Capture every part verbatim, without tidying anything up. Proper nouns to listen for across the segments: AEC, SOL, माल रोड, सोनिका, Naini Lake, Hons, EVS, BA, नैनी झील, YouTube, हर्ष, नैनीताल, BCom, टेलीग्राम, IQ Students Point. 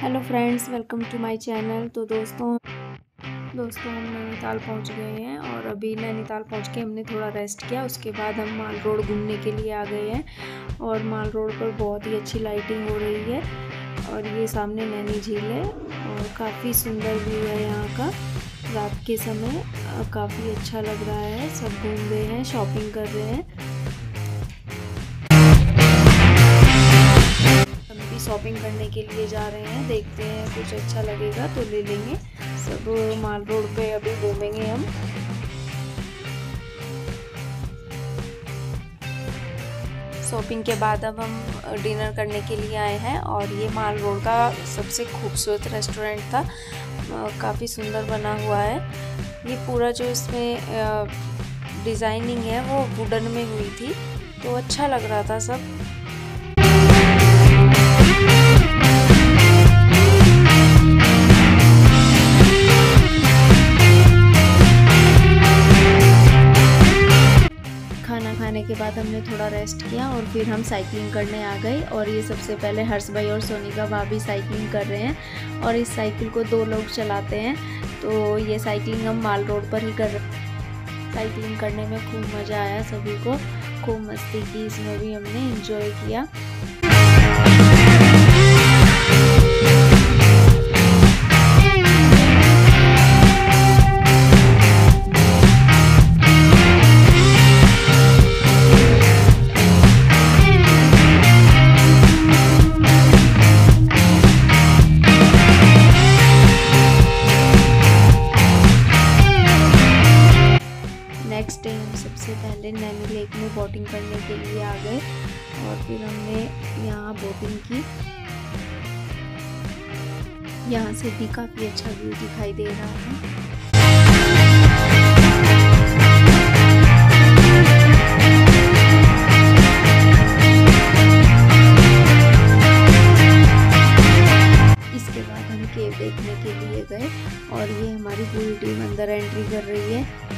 Hello friends, welcome to my channel. तो दोस्तों दोस्तों हम नैनीताल पहुंच गए हैं और अभी नैनीताल पहुंच के हमने थोड़ा रेस्ट किया। उसके बाद हम माल रोड घूमने के लिए आ गए हैं और माल रोड पर बहुत ही अच्छी लाइटिंग हो रही है और ये सामने नैनी झील है और काफ़ी सुंदर व्यू है यहाँ का। रात के समय काफ़ी अच्छा लग रहा है। सब घूम रहे हैं, शॉपिंग कर रहे हैं। शॉपिंग करने के लिए जा रहे हैं, देखते हैं कुछ अच्छा लगेगा तो ले लेंगे। सब माल रोड पे अभी घूमेंगे हम। शॉपिंग के बाद अब हम डिनर करने के लिए आए हैं और ये माल रोड का सबसे खूबसूरत रेस्टोरेंट था, काफ़ी सुंदर बना हुआ है। ये पूरा जो इसमें डिज़ाइनिंग है वो वुडन में हुई थी तो अच्छा लग रहा था सब। के बाद हमने थोड़ा रेस्ट किया और फिर हम साइकिलिंग करने आ गए। और ये सबसे पहले हर्ष भाई और सोनिका भाभी साइकिलिंग कर रहे हैं और इस साइकिल को दो लोग चलाते हैं। तो ये साइकिलिंग हम माल रोड पर ही कर रहे हैं। साइकिलिंग करने में खूब मज़ा आया, सभी को खूब मस्ती की, इसमें भी हमने एंजॉय किया। नेक्स्ट डे हम सबसे पहले नैनी लेक में बोटिंग करने के लिए आ गए और फिर हमने यहाँ बोटिंग की। यहाँ से भी काफ़ी अच्छा व्यू दिखाई दे रहा है। केव देखने के लिए गए और ये हमारी पूरी टीम अंदर एंट्री कर रही है।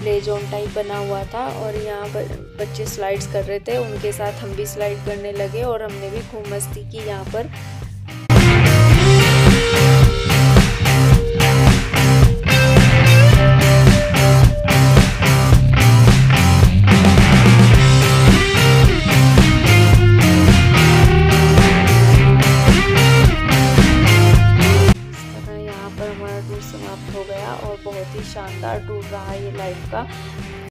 प्ले जोन टाइप बना हुआ था और यहाँ पर बच्चे स्लाइड्स कर रहे थे, उनके साथ हम भी स्लाइड करने लगे और हमने भी खूब मस्ती की यहाँ पर। समाप्त हो गया और बहुत ही शानदार टूर रहा ये लाइफ का।